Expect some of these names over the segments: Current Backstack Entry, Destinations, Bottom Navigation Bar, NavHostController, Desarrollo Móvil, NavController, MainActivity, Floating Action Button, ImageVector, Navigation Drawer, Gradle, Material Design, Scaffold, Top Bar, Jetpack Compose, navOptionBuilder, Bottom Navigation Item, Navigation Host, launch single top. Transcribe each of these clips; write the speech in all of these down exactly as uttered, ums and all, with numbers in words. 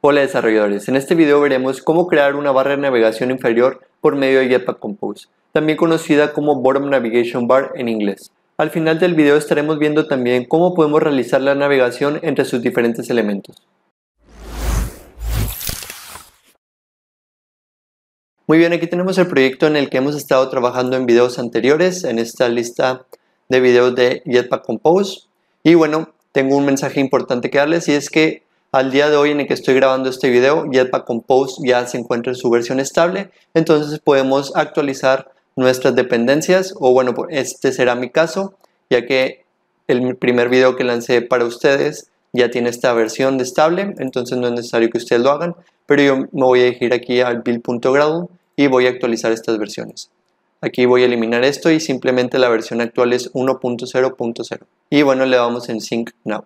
Hola desarrolladores, en este video veremos cómo crear una barra de navegación inferior por medio de Jetpack Compose, también conocida como Bottom Navigation Bar en inglés. Al final del video estaremos viendo también cómo podemos realizar la navegación entre sus diferentes elementos. Muy bien, aquí tenemos el proyecto en el que hemos estado trabajando en videos anteriores, en esta lista de videos de Jetpack Compose. Y bueno, tengo un mensaje importante que darles y es que al día de hoy en el que estoy grabando este video, Jetpack Compose ya se encuentra en su versión estable, entonces podemos actualizar nuestras dependencias, o bueno, este será mi caso, ya que el primer video que lancé para ustedes ya tiene esta versión de estable, entonces no es necesario que ustedes lo hagan, pero yo me voy a dirigir aquí al build.gradle y voy a actualizar estas versiones. Aquí voy a eliminar esto y simplemente la versión actual es uno punto cero punto cero. Y bueno, le damos en Sync Now.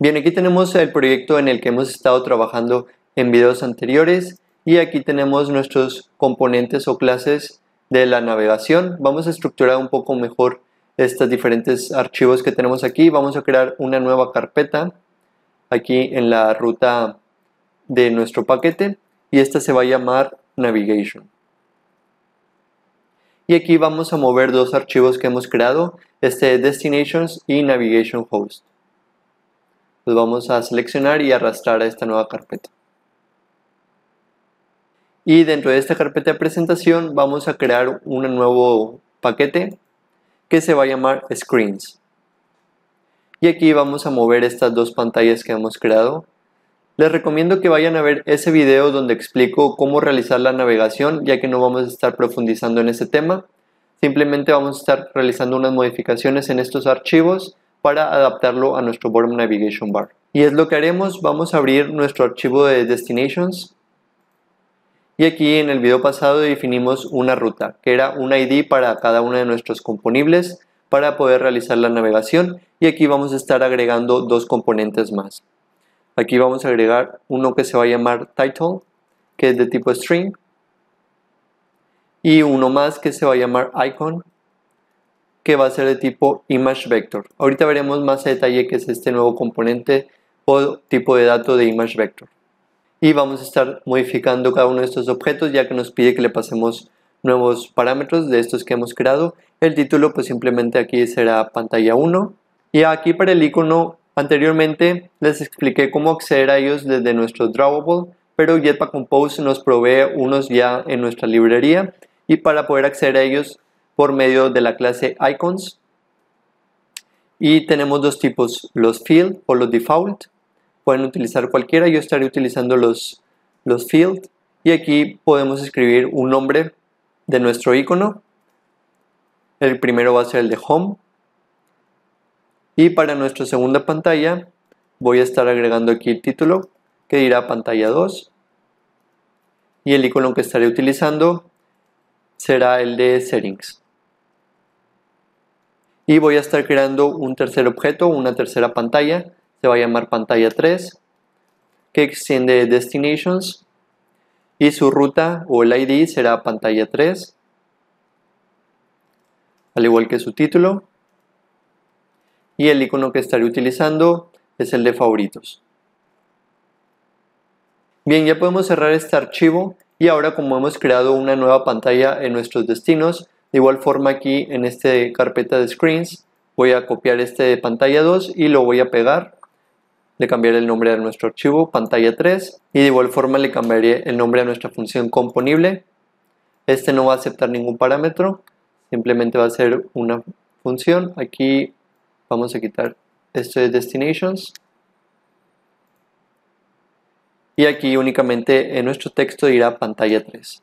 Bien, aquí tenemos el proyecto en el que hemos estado trabajando en videos anteriores y aquí tenemos nuestros componentes o clases de la navegación. Vamos a estructurar un poco mejor estos diferentes archivos que tenemos aquí. Vamos a crear una nueva carpeta aquí en la ruta de nuestro paquete y esta se va a llamar Navigation. Y aquí vamos a mover dos archivos que hemos creado, este Destinations y Navigation Host. Los vamos a seleccionar y arrastrar a esta nueva carpeta. Y dentro de esta carpeta de presentación vamos a crear un nuevo paquete que se va a llamar Screens. Y aquí vamos a mover estas dos pantallas que hemos creado. Les recomiendo que vayan a ver ese video donde explico cómo realizar la navegación, ya que no vamos a estar profundizando en ese tema. Simplemente vamos a estar realizando unas modificaciones en estos archivos para adaptarlo a nuestro Bottom Navigation Bar. Y es lo que haremos, vamos a abrir nuestro archivo de Destinations y aquí en el video pasado definimos una ruta, que era un I D para cada uno de nuestros componibles para poder realizar la navegación y aquí vamos a estar agregando dos componentes más. Aquí vamos a agregar uno que se va a llamar Title, que es de tipo String y uno más que se va a llamar Icon, que va a ser de tipo ImageVector. Ahorita veremos más a detalle qué es este nuevo componente o tipo de dato de ImageVector. Y vamos a estar modificando cada uno de estos objetos ya que nos pide que le pasemos nuevos parámetros de estos que hemos creado. El título pues simplemente aquí será pantalla uno. Y aquí para el icono anteriormente les expliqué cómo acceder a ellos desde nuestro drawable, pero Jetpack Compose nos provee unos ya en nuestra librería y para poder acceder a ellos por medio de la clase Icons y tenemos dos tipos, los Field o los Default, pueden utilizar cualquiera, yo estaré utilizando los, los Field y aquí podemos escribir un nombre de nuestro icono, el primero va a ser el de Home y para nuestra segunda pantalla voy a estar agregando aquí el título que dirá pantalla dos y el icono que estaré utilizando será el de Settings. Y voy a estar creando un tercer objeto, una tercera pantalla, se va a llamar pantalla tres, que extiende Destinations y su ruta o el I D será pantalla tres, al igual que su título. Y el icono que estaré utilizando es el de Favoritos. Bien, ya podemos cerrar este archivo y ahora como hemos creado una nueva pantalla en nuestros destinos, de igual forma aquí en esta carpeta de Screens voy a copiar este de pantalla dos y lo voy a pegar. Le cambiaré el nombre a nuestro archivo, pantalla tres. Y de igual forma le cambiaré el nombre a nuestra función componible. Este no va a aceptar ningún parámetro, simplemente va a ser una función. Aquí vamos a quitar esto de Destinations. Y aquí únicamente en nuestro texto dirá pantalla tres.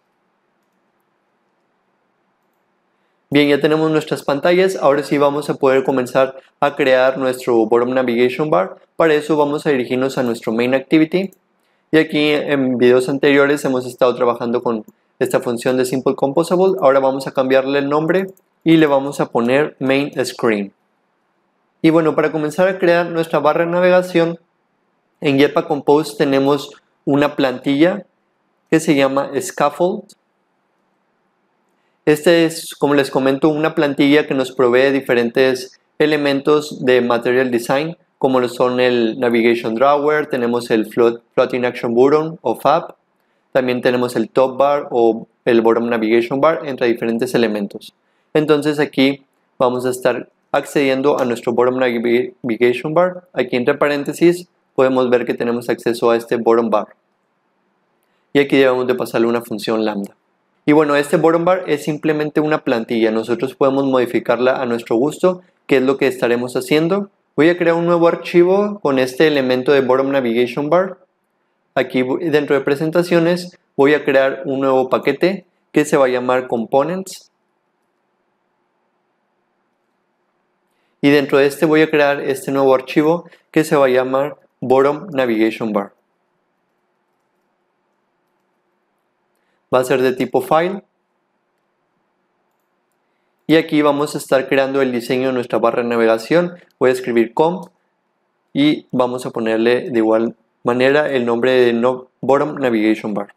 Bien, ya tenemos nuestras pantallas, ahora sí vamos a poder comenzar a crear nuestro Bottom Navigation Bar. Para eso vamos a dirigirnos a nuestro MainActivity. Y aquí en videos anteriores hemos estado trabajando con esta función de Simple Composable. Ahora vamos a cambiarle el nombre y le vamos a poner Main Screen. Y bueno, para comenzar a crear nuestra barra de navegación, en Jetpack Compose tenemos una plantilla que se llama Scaffold. Este es, como les comento, una plantilla que nos provee diferentes elementos de Material Design, como lo son el Navigation Drawer, tenemos el Float, Floating Action Button o F A B, también tenemos el Top Bar o el Bottom Navigation Bar, entre diferentes elementos. Entonces aquí vamos a estar accediendo a nuestro Bottom Navigation Bar. Aquí entre paréntesis podemos ver que tenemos acceso a este Bottom Bar. Y aquí debemos de pasarle una función lambda. Y bueno, este Bottom Bar es simplemente una plantilla. Nosotros podemos modificarla a nuestro gusto, que es lo que estaremos haciendo. Voy a crear un nuevo archivo con este elemento de Bottom Navigation Bar. Aquí dentro de presentaciones voy a crear un nuevo paquete que se va a llamar Components. Y dentro de este voy a crear este nuevo archivo que se va a llamar Bottom Navigation Bar. Va a ser de tipo File. Y aquí vamos a estar creando el diseño de nuestra barra de navegación. Voy a escribir com y vamos a ponerle de igual manera el nombre de no Bottom Navigation Bar.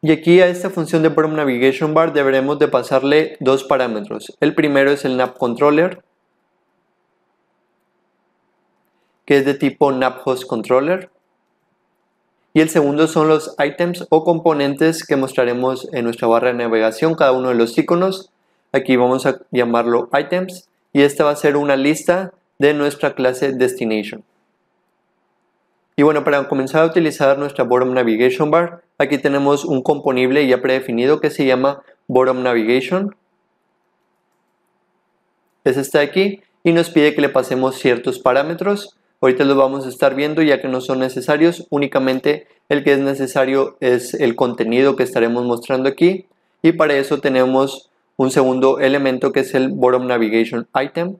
Y aquí a esta función de Bottom Navigation Bar deberemos de pasarle dos parámetros. El primero es el NavController, que es de tipo NavHostController. Y el segundo son los items o componentes que mostraremos en nuestra barra de navegación, cada uno de los iconos. Aquí vamos a llamarlo items y esta va a ser una lista de nuestra clase Destination. Y bueno, para comenzar a utilizar nuestra Bottom Navigation Bar, aquí tenemos un componible ya predefinido que se llama Bottom Navigation. Es este de aquí y nos pide que le pasemos ciertos parámetros. Ahorita los vamos a estar viendo ya que no son necesarios, únicamente el que es necesario es el contenido que estaremos mostrando aquí. Y para eso tenemos un segundo elemento que es el Bottom Navigation Item.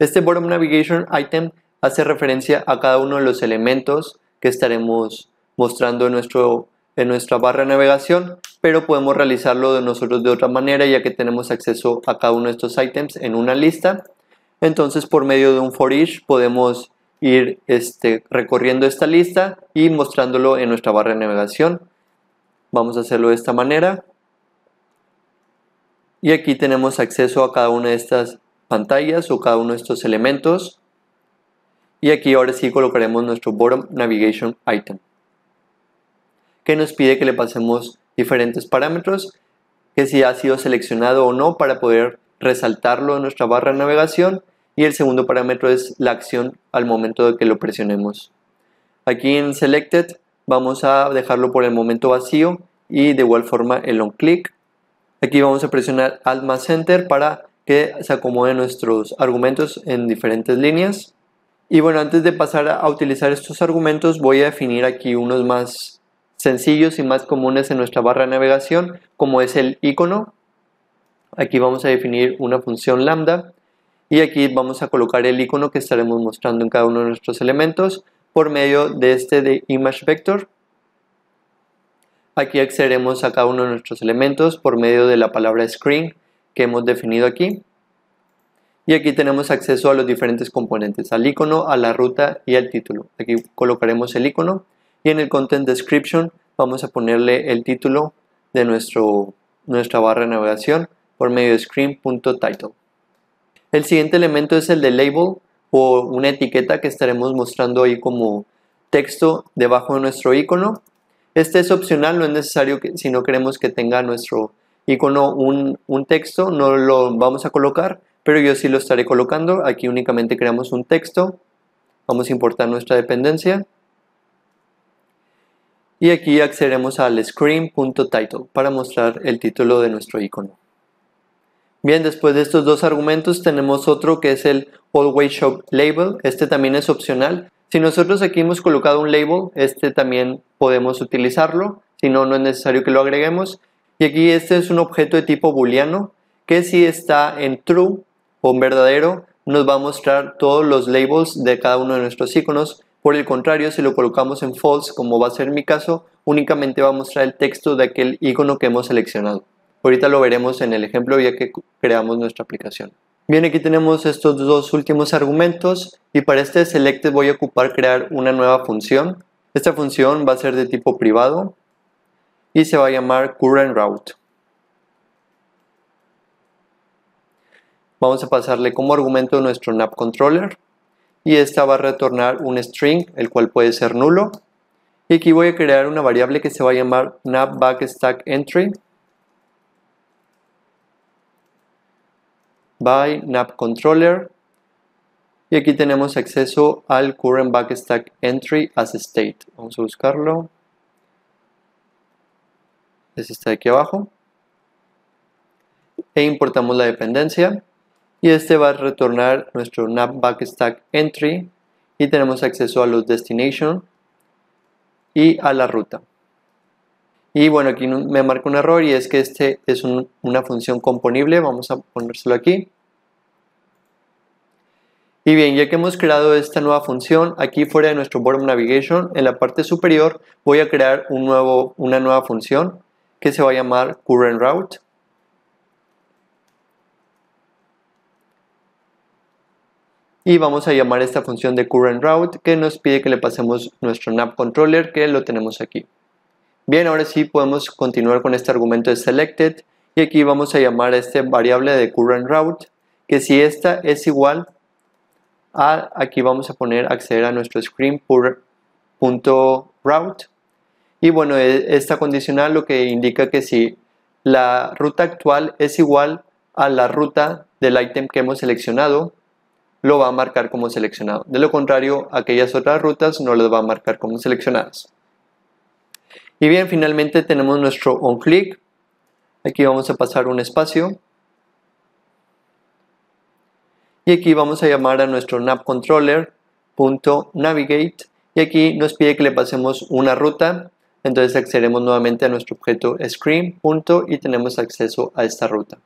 Este Bottom Navigation Item hace referencia a cada uno de los elementos que estaremos mostrando en, nuestro, en nuestra barra de navegación, pero podemos realizarlo de nosotros de otra manera ya que tenemos acceso a cada uno de estos items en una lista. Entonces por medio de un for each podemos ir este, recorriendo esta lista y mostrándolo en nuestra barra de navegación. Vamos a hacerlo de esta manera. Y aquí tenemos acceso a cada una de estas pantallas o cada uno de estos elementos. Y aquí ahora sí colocaremos nuestro Bottom Navigation Item, que nos pide que le pasemos diferentes parámetros, que si ha sido seleccionado o no para poder resaltarlo en nuestra barra de navegación. Y el segundo parámetro es la acción al momento de que lo presionemos. Aquí en Selected vamos a dejarlo por el momento vacío y de igual forma el On Click. Aquí vamos a presionar Alt más Enter para que se acomoden nuestros argumentos en diferentes líneas. Y bueno, antes de pasar a utilizar estos argumentos voy a definir aquí unos más sencillos y más comunes en nuestra barra de navegación, como es el icono. Aquí vamos a definir una función lambda y aquí vamos a colocar el icono que estaremos mostrando en cada uno de nuestros elementos por medio de este de ImageVector. Aquí accederemos a cada uno de nuestros elementos por medio de la palabra Screen que hemos definido aquí. Y aquí tenemos acceso a los diferentes componentes, al icono, a la ruta y al título. Aquí colocaremos el icono y en el Content Description vamos a ponerle el título de nuestro, nuestra barra de navegación por medio de Screen.Title. El siguiente elemento es el de Label o una etiqueta que estaremos mostrando ahí como texto debajo de nuestro icono. Este es opcional, no es necesario que, si no queremos que tenga nuestro icono un, un texto, no lo vamos a colocar. Pero yo sí lo estaré colocando. Aquí únicamente creamos un texto. Vamos a importar nuestra dependencia. Y aquí accederemos al Screen.Title para mostrar el título de nuestro icono. Bien, después de estos dos argumentos tenemos otro que es el Always Show Label. Este también es opcional. Si nosotros aquí hemos colocado un label, este también podemos utilizarlo. Si no, no es necesario que lo agreguemos. Y aquí este es un objeto de tipo booleano que si está en true o en verdadero, nos va a mostrar todos los labels de cada uno de nuestros iconos. Por el contrario, si lo colocamos en false, como va a ser mi caso, únicamente va a mostrar el texto de aquel icono que hemos seleccionado. Ahorita lo veremos en el ejemplo ya que creamos nuestra aplicación. Bien, aquí tenemos estos dos últimos argumentos y para este Selected voy a ocupar crear una nueva función. Esta función va a ser de tipo privado y se va a llamar Current Route. Vamos a pasarle como argumento nuestro NavController y esta va a retornar un string, el cual puede ser nulo. Y aquí voy a crear una variable que se va a llamar NavBackStackEntry by NavController. Y aquí tenemos acceso al Current Backstack Entry as State. Vamos a buscarlo. Es este de aquí abajo. E importamos la dependencia. Y este va a retornar nuestro NavBackstack Entry. Y tenemos acceso a los Destination y a la ruta. Y bueno, aquí me marca un error y es que este es un, una función componible. Vamos a ponérselo aquí. Y bien, ya que hemos creado esta nueva función, aquí fuera de nuestro Bottom Navigation, en la parte superior voy a crear un nuevo, una nueva función que se va a llamar Current Route. Y vamos a llamar esta función de Current Route que nos pide que le pasemos nuestro NavController que lo tenemos aquí. Bien, ahora sí podemos continuar con este argumento de Selected y aquí vamos a llamar a esta variable de Current Route que si esta es igual a, aquí vamos a poner acceder a nuestro screen.route y bueno, esta condicional lo que indica que si la ruta actual es igual a la ruta del ítem que hemos seleccionado, lo va a marcar como seleccionado. De lo contrario, aquellas otras rutas no las va a marcar como seleccionadas. Y bien, finalmente tenemos nuestro onClick. Aquí vamos a pasar un espacio. Y aquí vamos a llamar a nuestro NavController.navigate y aquí nos pide que le pasemos una ruta. Entonces accederemos nuevamente a nuestro objeto screen. Punto, y tenemos acceso a esta ruta.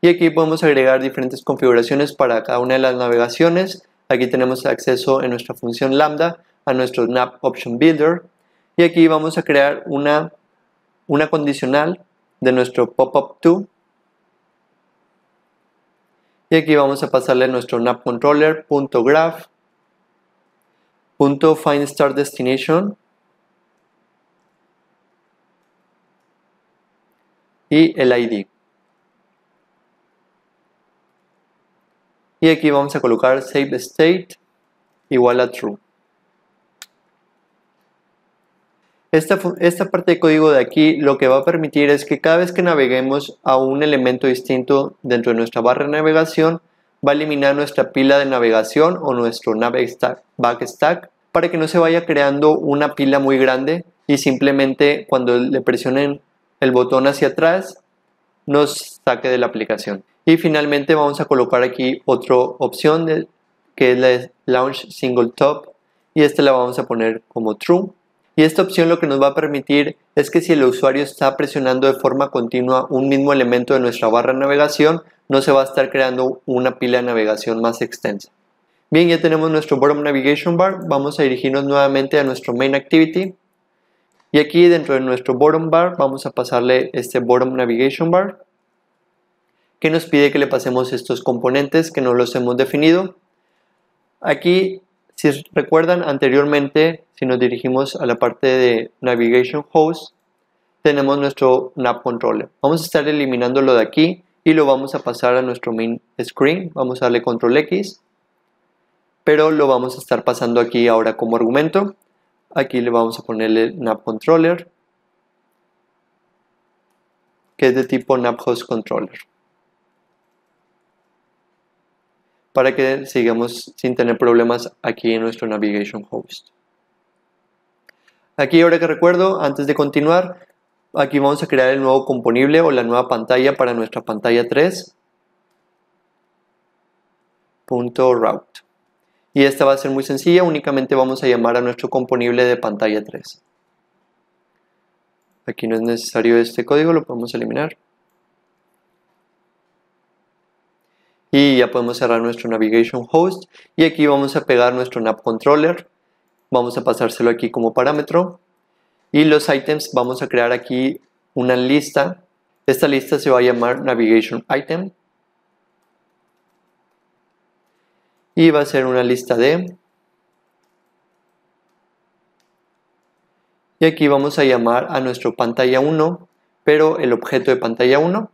Y aquí podemos agregar diferentes configuraciones para cada una de las navegaciones. Aquí tenemos acceso en nuestra función lambda a nuestro navOptionBuilder. Y aquí vamos a crear una, una condicional de nuestro popup to. Y aquí vamos a pasarle nuestro NavController.graph.findStartDestination y el I D. Y aquí vamos a colocar saveState igual a true. Esta, esta parte de código de aquí lo que va a permitir es que cada vez que naveguemos a un elemento distinto dentro de nuestra barra de navegación va a eliminar nuestra pila de navegación o nuestro NavBackStack backstack, para que no se vaya creando una pila muy grande y simplemente cuando le presionen el botón hacia atrás nos saque de la aplicación. Y finalmente vamos a colocar aquí otra opción de, que es la de launch single top y esta la vamos a poner como true. Y esta opción lo que nos va a permitir es que si el usuario está presionando de forma continua un mismo elemento de nuestra barra de navegación, no se va a estar creando una pila de navegación más extensa. Bien, ya tenemos nuestro Bottom Navigation Bar. Vamos a dirigirnos nuevamente a nuestro MainActivity. Y aquí dentro de nuestro Bottom Bar vamos a pasarle este Bottom Navigation Bar que nos pide que le pasemos estos componentes que no los hemos definido. Aquí, si recuerdan anteriormente, si nos dirigimos a la parte de Navigation Host, tenemos nuestro NavController. Vamos a estar eliminándolo de aquí y lo vamos a pasar a nuestro main screen. Vamos a darle Control X, pero lo vamos a estar pasando aquí ahora como argumento. Aquí le vamos a ponerle NavController, que es de tipo NavHostController, para que sigamos sin tener problemas aquí en nuestro Navigation Host. Aquí ahora que recuerdo, antes de continuar, aquí vamos a crear el nuevo componible o la nueva pantalla para nuestra pantalla tres.route. Y esta va a ser muy sencilla, únicamente vamos a llamar a nuestro componible de pantalla tres. Aquí no es necesario este código, lo podemos eliminar. Y ya podemos cerrar nuestro Navigation Host. Y aquí vamos a pegar nuestro NavController. Vamos a pasárselo aquí como parámetro. Y los items, vamos a crear aquí una lista. Esta lista se va a llamar Navigation Item. Y va a ser una lista de. Y aquí vamos a llamar a nuestro pantalla uno, pero el objeto de pantalla uno.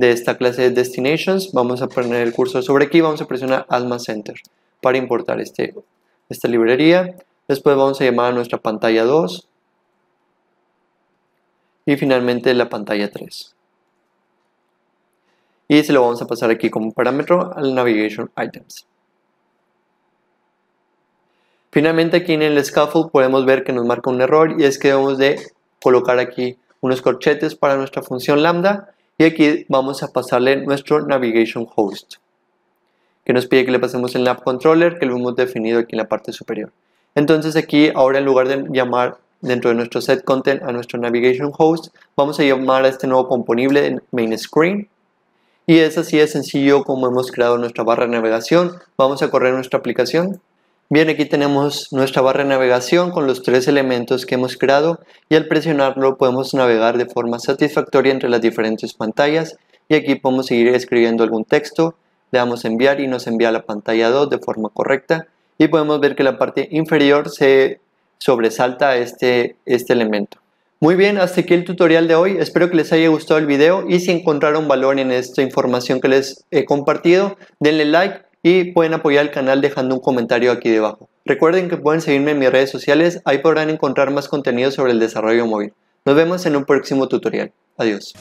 de esta clase de Destinations. Vamos a poner el cursor sobre aquí, vamos a presionar Alt más Enter para importar este, esta librería. Después vamos a llamar a nuestra pantalla dos y finalmente la pantalla tres. Y se lo vamos a pasar aquí como parámetro al Navigation Items. Finalmente aquí en el Scaffold podemos ver que nos marca un error y es que debemos de colocar aquí unos corchetes para nuestra función lambda y aquí vamos a pasarle nuestro Navigation Host que nos pide que le pasemos el NavController que lo hemos definido aquí en la parte superior. Entonces aquí ahora en lugar de llamar dentro de nuestro set content a nuestro Navigation Host vamos a llamar a este nuevo componible en Main Screen. Y es así de sencillo como hemos creado nuestra barra de navegación. Vamos a correr nuestra aplicación. Bien, aquí tenemos nuestra barra de navegación con los tres elementos que hemos creado y al presionarlo podemos navegar de forma satisfactoria entre las diferentes pantallas y aquí podemos seguir escribiendo algún texto, le damos a enviar y nos envía a la pantalla dos de forma correcta y podemos ver que la parte inferior se sobresalta este, este elemento. Muy bien, hasta aquí el tutorial de hoy, espero que les haya gustado el video y si encontraron valor en esta información que les he compartido, denle like y pueden apoyar el canal dejando un comentario aquí debajo. Recuerden que pueden seguirme en mis redes sociales, ahí podrán encontrar más contenido sobre el desarrollo móvil. Nos vemos en un próximo tutorial. Adiós.